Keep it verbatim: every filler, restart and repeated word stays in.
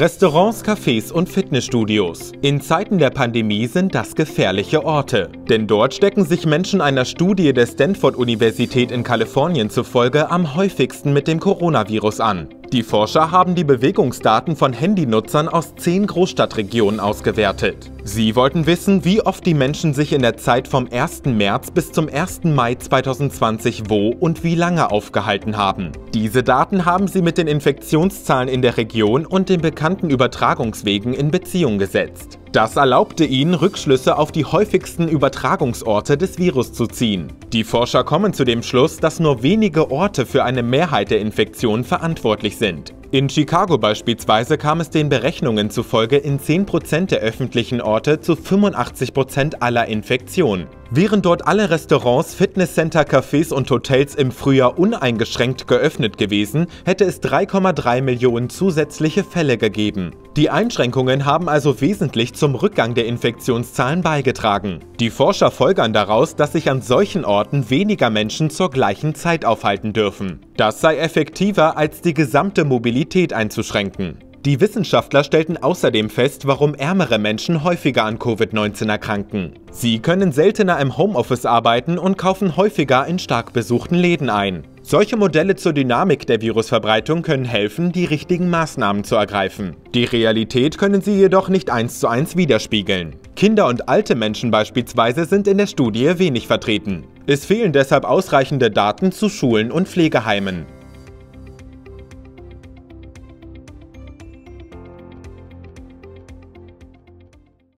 Restaurants, Cafés und Fitnessstudios. In Zeiten der Pandemie sind das gefährliche Orte. Denn dort stecken sich Menschen einer Studie der Stanford Universität in Kalifornien zufolge am häufigsten mit dem Coronavirus an. Die Forscher haben die Bewegungsdaten von Handynutzern aus zehn Großstadtregionen ausgewertet. Sie wollten wissen, wie oft die Menschen sich in der Zeit vom ersten März bis zum ersten Mai zweitausendzwanzig wo und wie lange aufgehalten haben. Diese Daten haben sie mit den Infektionszahlen in der Region und den bekannten Übertragungswegen in Beziehung gesetzt. Das erlaubte ihnen, Rückschlüsse auf die häufigsten Übertragungsorte des Virus zu ziehen. Die Forscher kommen zu dem Schluss, dass nur wenige Orte für eine Mehrheit der Infektionen verantwortlich sind. In Chicago beispielsweise kam es den Berechnungen zufolge in zehn Prozent der öffentlichen Orte zu fünfundachtzig Prozent aller Infektionen. Während dort alle Restaurants, Fitnesscenter, Cafés und Hotels im Frühjahr uneingeschränkt geöffnet gewesen, hätte es drei Komma drei Millionen zusätzliche Fälle gegeben. Die Einschränkungen haben also wesentlich zum Rückgang der Infektionszahlen beigetragen. Die Forscher folgern daraus, dass sich an solchen Orten weniger Menschen zur gleichen Zeit aufhalten dürfen. Das sei effektiver, als die gesamte Mobilität einzuschränken. Die Wissenschaftler stellten außerdem fest, warum ärmere Menschen häufiger an Covid neunzehn erkranken. Sie können seltener im Homeoffice arbeiten und kaufen häufiger in stark besuchten Läden ein. Solche Modelle zur Dynamik der Virusverbreitung können helfen, die richtigen Maßnahmen zu ergreifen. Die Realität können sie jedoch nicht eins zu eins widerspiegeln. Kinder und alte Menschen beispielsweise sind in der Studie wenig vertreten. Es fehlen deshalb ausreichende Daten zu Schulen und Pflegeheimen.